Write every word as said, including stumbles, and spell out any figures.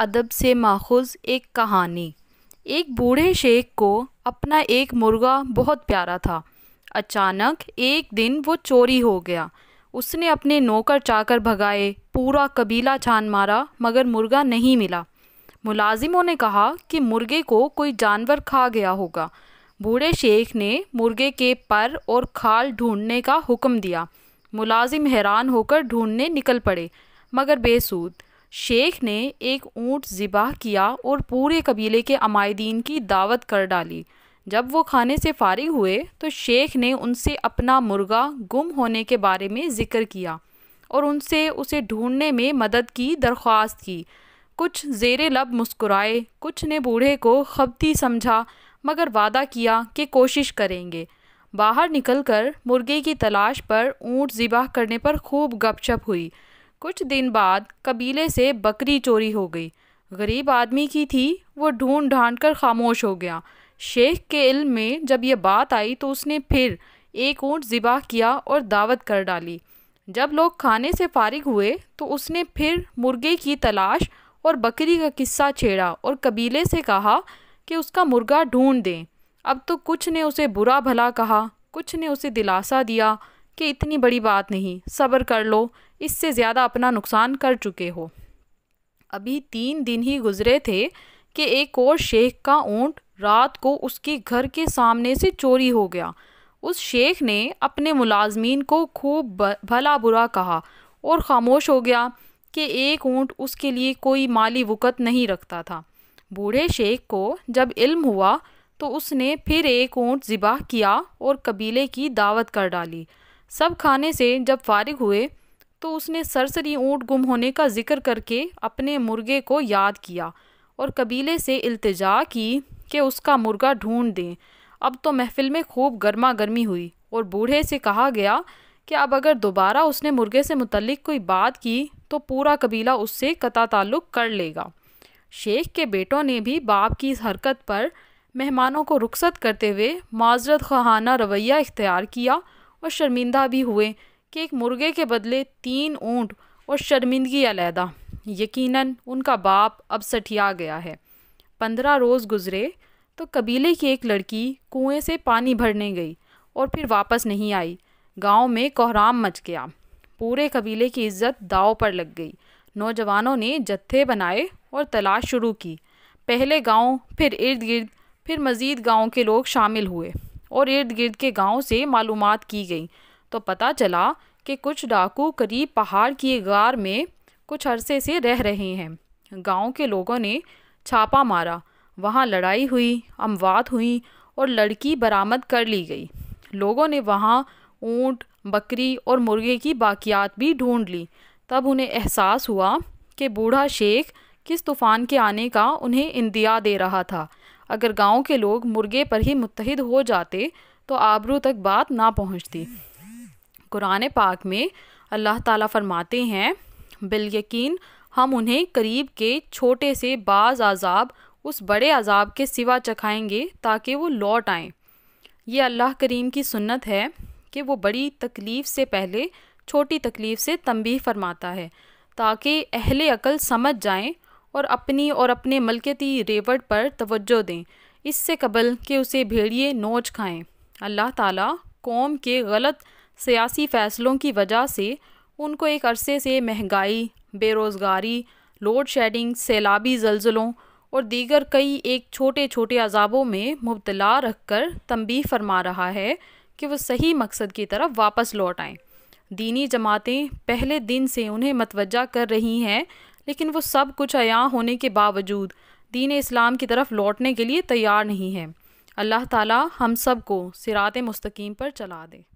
अदब से माखूज़ एक कहानी। एक बूढ़े शेख को अपना एक मुर्गा बहुत प्यारा था। अचानक एक दिन वो चोरी हो गया। उसने अपने नौकर चाकर भगाए, पूरा कबीला छान मारा मगर मुर्गा नहीं मिला। मुलाजिमों ने कहा कि मुर्गे को कोई जानवर खा गया होगा। बूढ़े शेख ने मुर्गे के पर और खाल ढूंढने का हुक्म दिया। मुलाजिम हैरान होकर ढूंढने निकल पड़े मगर बेसूद। शेख ने एक ऊँट ज़िबाह किया और पूरे कबीले के अमायदीन की दावत कर डाली। जब वो खाने से फारिग हुए तो शेख ने उनसे अपना मुर्गा गुम होने के बारे में ज़िक्र किया और उनसे उसे ढूंढने में मदद की दरख्वास्त की। कुछ ज़ेरे लब मुस्कुराए, कुछ ने बूढ़े को खबती समझा मगर वादा किया कि कोशिश करेंगे। बाहर निकलकर मुर्गे की तलाश पर ऊँट ज़िबाह करने पर खूब गपशप हुई। कुछ दिन बाद कबीले से बकरी चोरी हो गई। गरीब आदमी की थी, वो ढूंढ ढांड कर खामोश हो गया। शेख के इल्म में जब ये बात आई तो उसने फिर एक ऊँट ज़िबाह किया और दावत कर डाली। जब लोग खाने से फारिग हुए तो उसने फिर मुर्गे की तलाश और बकरी का किस्सा छेड़ा और कबीले से कहा कि उसका मुर्गा ढूंढ दें। अब तो कुछ ने उसे बुरा भला कहा, कुछ ने उसे दिलासा दिया कि इतनी बड़ी बात नहीं, सब्र कर लो, इससे ज़्यादा अपना नुकसान कर चुके हो। अभी तीन दिन ही गुजरे थे कि एक और शेख का ऊँट रात को उसके घर के सामने से चोरी हो गया। उस शेख ने अपने मुलाजमीन को खूब भला बुरा कहा और ख़ामोश हो गया कि एक ऊँट उसके लिए कोई माली वक़्त नहीं रखता था। बूढ़े शेख को जब इल्म हुआ तो उसने फिर एक ऊँट ज़िबाह किया और कबीले की दावत कर डाली। सब खाने से जब फारिग हुए तो उसने सरसरी ऊँट गुम होने का जिक्र करके अपने मुर्गे को याद किया और कबीले से इल्तिजा की कि उसका मुर्गा ढूंढ दें। अब तो महफिल में खूब गर्मा गर्मी हुई और बूढ़े से कहा गया कि अब अगर दोबारा उसने मुर्गे से मुतल्लिक कोई बात की तो पूरा कबीला उससे कता ताल्लुक़ कर लेगा। शेख के बेटों ने भी बाप की इस हरकत पर मेहमानों को रुखसत करते हुए माजरत ख़ाहाना रवैया इख्तियार किया और शर्मिंदा भी हुए कि एक मुर्गे के बदले तीन ऊँट और शर्मिंदगी अलहदा। यकीनन उनका बाप अब सठिया गया है। पंद्रह रोज़ गुजरे तो कबीले की एक लड़की कुएं से पानी भरने गई और फिर वापस नहीं आई। गांव में कोहराम मच गया। पूरे कबीले की इज्जत दाव पर लग गई। नौजवानों ने जत्थे बनाए और तलाश शुरू की। पहले गांव, फिर इर्द गिर्द, फिर मज़ीद गांव के लोग शामिल हुए और इर्द गिर्द के गांव से मालूमात की गई तो पता चला कि कुछ डाकू करीब पहाड़ की गार में कुछ अरसे से रह रहे हैं। गांव के लोगों ने छापा मारा। वहाँ लड़ाई हुई, अमवात हुई और लड़की बरामद कर ली गई। लोगों ने वहाँ ऊँट, बकरी और मुर्गे की बाकियात भी ढूंढ ली। तब उन्हें एहसास हुआ कि बूढ़ा शेख किस तूफ़ान के आने का उन्हें इंदिया दे रहा था। अगर गांव के लोग मुर्गे पर ही मुत्तहिद हो जाते तो आबरू तक बात ना पहुँचती। कुरान पाक में अल्लाह ताला फरमाते हैं, बिलयकीन हम उन्हें करीब के छोटे से बाज़ अजाब उस बड़े अजाब के सिवा चखाएंगे ताकि वो लौट आएँ। ये अल्लाह करीम की सुन्नत है कि वो बड़ी तकलीफ़ से पहले छोटी तकलीफ़ से तंबीह फरमाता है ताकि अहले अकल समझ जाएं और अपनी और अपने मलकती रेवट पर तवज्जो दें, इससे कबल कि उसे भेड़िए नोच खाएं। अल्लाह ताला कौम के गलत सियासी फ़ैसलों की वजह से उनको एक अरसे से महंगाई, बेरोज़गारी, लोड शेडिंग, सैलाबी जल्जलों और दीगर कई एक छोटे छोटे अजाबों में मुब्तला रख कर तंबीह फरमा रहा है कि वो सही मकसद की तरफ वापस लौट आएँ। दीनी जमातें पहले दिन से उन्हें मतवज्जा कर रही हैं लेकिन वो सब कुछ आया होने के बावजूद दीन इस्लाम की तरफ लौटने के लिए तैयार नहीं हैं। अल्लाह ताला हम सब को सिरात मुस्तकीम पर चला दे।